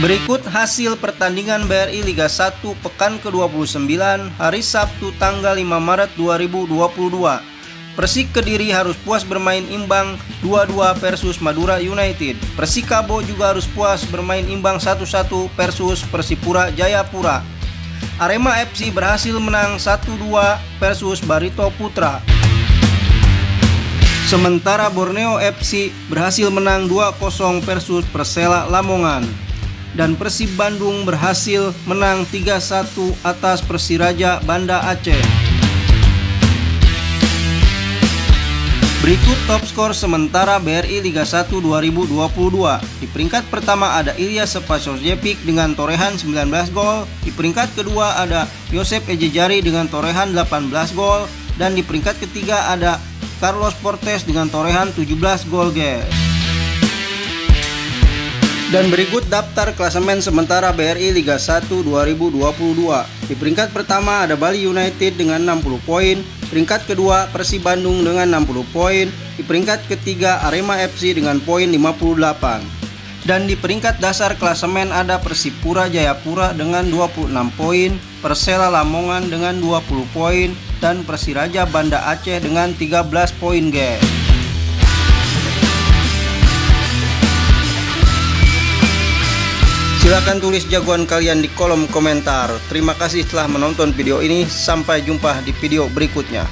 Berikut hasil pertandingan BRI Liga 1 pekan ke-29 hari Sabtu tanggal 5 Maret 2022. Persik Kediri harus puas bermain imbang 2-2 versus Madura United. Persikabo juga harus puas bermain imbang 1-1 versus Persipura Jayapura. Arema FC berhasil menang 1-2 versus Barito Putera. Sementara Borneo FC berhasil menang 2-0 versus Persela Lamongan. Dan Persib Bandung berhasil menang 3-1 atas Persiraja Banda Aceh. Berikut top skor sementara BRI Liga 1 2022. Di peringkat pertama ada Ilias Sepasosjepik dengan torehan 19 gol. Di peringkat kedua ada Yosep Ejejari dengan torehan 18 gol. Dan di peringkat ketiga ada Carlos Portes dengan torehan 17 gol, guys. Dan berikut daftar klasemen sementara BRI Liga 1 2022. Di peringkat pertama ada Bali United dengan 60 poin, peringkat kedua Persib Bandung dengan 60 poin, di peringkat ketiga Arema FC dengan poin 58. Dan di peringkat dasar klasemen ada Persipura Jayapura dengan 26 poin, Persela Lamongan dengan 20 poin, dan Persiraja Banda Aceh dengan 13 poin, guys. Silahkan tulis jagoan kalian di kolom komentar. Terima kasih telah menonton video ini. Sampai jumpa di video berikutnya.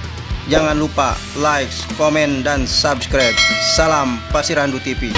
Jangan lupa like, komen, dan subscribe. Salam Pasirandu TV.